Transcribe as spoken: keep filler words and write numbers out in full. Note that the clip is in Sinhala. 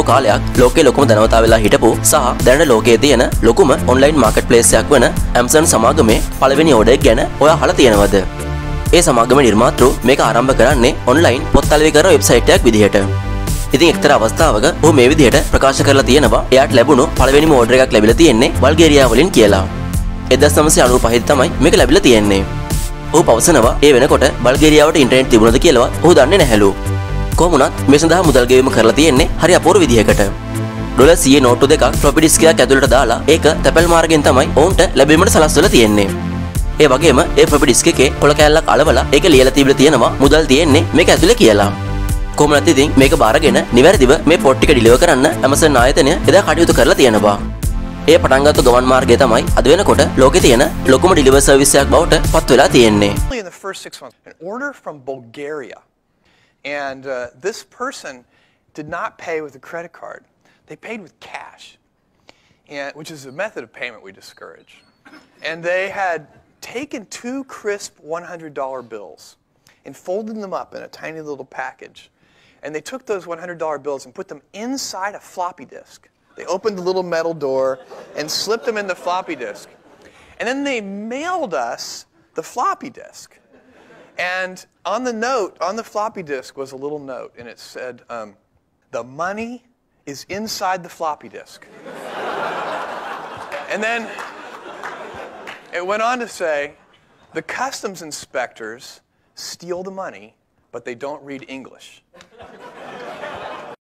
බොහෝ කාලයක් ලෝකයේ ලොකුම දැනවතා වෙලා හිටපු සහ දැනට ලෝකයේ තියෙන ලොකුම ඔන්ලයින් මාකට් ප්ලේස් එකක් වෙන Amazon සමාගමේ පළවෙනි ඕඩර් එක ගැන ඔයා අහලා තියෙනවද? ඒ සමාගමේ නිර්මාතෘ මේක ආරම්භ කරන්නේ ඔන්ලයින් පොත්තලවි කරන වෙබ්සයිට් එකක් විදිහට. ඉතින් එක්තරා අවස්ථාවක ඔහු මේ විදිහට ප්‍රකාශ කරලා තියෙනවා එයාට ලැබුණු පළවෙනිම ඕඩර් එකක් ලැබිලා තියෙන්නේ බල්ගේරියාව වලින් කියලා. nineteen ninety-five තමයි මේක ලැබිලා තියෙන්නේ. ඔහු පවසනවා ඒ වෙනකොට බල්ගේරියාවට ඉන්ටර්නෙට් තිබුණද කියලා ඔහු දන්නේ නැහැලු. කොහොමුණත් මේ සඳහා මුදල් ගෙවීම කරලා තියෙන්නේ හරි අපූර්ව විදිහකට. ඩොලර් one hundred නෝට්ටු දෙකක් floppy disk එකක් ඇතුළට දාලා ඒක තැපැල් මාර්ගයෙන් තමයි ඔවුන්ට ලැබීමට සලස්වලා තියෙන්නේ. ඒ වගේම ඒ floppy disk එකේ කොළ කෑල්ලක් අලවලා ඒක ලියලා තිබිලා තියෙනවා මුදල් තියෙන්නේ මේක ඇතුළේ කියලා. කොහොමවත් ඉතින් මේක බාරගෙන නිවැරදිව මේ පොට් එක ඩිලිවර් කරන්න Amazon ආයතනය එදා කටයුතු කරලා තියෙනවා. ඒ පටන්ගත්තු ගමන් මාර්ගය තමයි අද වෙනකොට ලෝකේ තියෙන ලොකුම ඩිලිවර් සර්විස් එකක් බවට පත් වෙලා තියෙන්නේ. In the first six months, an order from Bulgaria, and uh, this person did not pay with a credit card. They paid with cash, and which is a method of payment we discourage. And they had taken two crisp one hundred dollar bills and folded them up in a tiny little package, and they took those one hundred dollar bills and put them inside a floppy disk. They opened the little metal door and slipped them in the floppy disk. And then they mailed us the floppy disk. And on the note, on the floppy disk was a little note, and it said, um, the money is inside the floppy disk. And then it went on to say, the customs inspectors steal the money, but they don't read English.